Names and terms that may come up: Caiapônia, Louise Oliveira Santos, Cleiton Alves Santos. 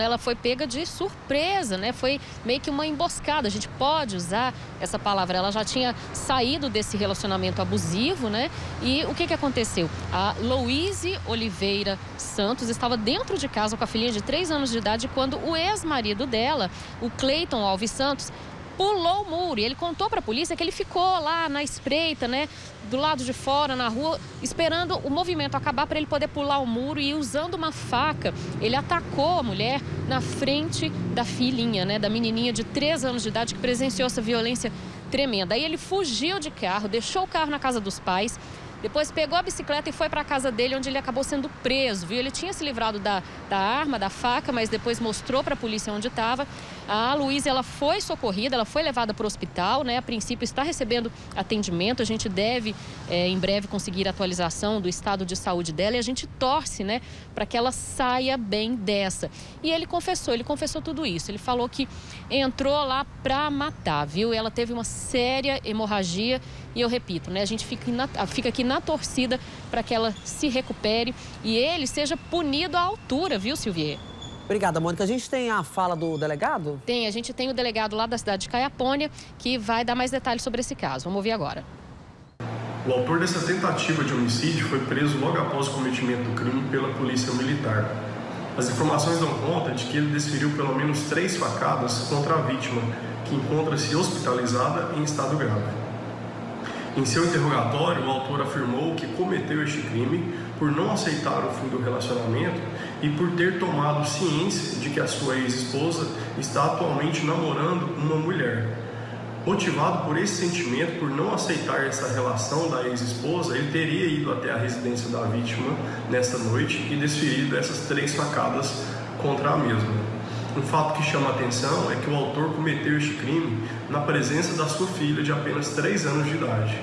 Ela foi pega de surpresa, né? Foi meio que uma emboscada, a gente pode usar essa palavra. Ela já tinha saído desse relacionamento abusivo, né? E o que aconteceu? A Louise Oliveira Santos estava dentro de casa com a filhinha de 3 anos de idade quando o ex-marido dela, o Cleiton Alves Santos, pulou o muro. E ele contou para a polícia que ele ficou lá na espreita, né, do lado de fora, na rua, esperando o movimento acabar para ele poder pular o muro, e usando uma faca, ele atacou a mulher na frente da filhinha, né, da menininha de 3 anos de idade, que presenciou essa violência tremenda. Aí ele fugiu de carro, deixou o carro na casa dos pais, depois pegou a bicicleta e foi para a casa dele, onde ele acabou sendo preso, viu? Ele tinha se livrado da arma, da faca, mas depois mostrou para a polícia onde estava. A Luísa, ela foi socorrida, ela foi levada para o hospital, né? A princípio está recebendo atendimento, a gente deve em breve conseguir atualização do estado de saúde dela, e a gente torce, né, para que ela saia bem dessa. E ele confessou tudo isso. Ele falou que entrou lá para matar, viu? Ela teve uma séria hemorragia e eu repito, né, a gente fica aqui na torcida para que ela se recupere e ele seja punido à altura, viu, Silvier? Obrigada, Mônica. A gente tem a fala do delegado? Tem, a gente tem o delegado lá da cidade de Caiapônia, que vai dar mais detalhes sobre esse caso. Vamos ouvir agora. O autor dessa tentativa de homicídio foi preso logo após o cometimento do crime pela polícia militar. As informações dão conta de que ele desferiu pelo menos 3 facadas contra a vítima, que encontra-se hospitalizada em estado grave. Em seu interrogatório, o autor afirmou que cometeu este crime por não aceitar o fim do relacionamento e por ter tomado ciência de que a sua ex-esposa está atualmente namorando uma mulher. Motivado por esse sentimento, por não aceitar essa relação da ex-esposa, ele teria ido até a residência da vítima nesta noite e desferido essas 3 facadas contra a mesma. Um fato que chama a atenção é que o autor cometeu este crime na presença da sua filha de apenas 3 anos de idade.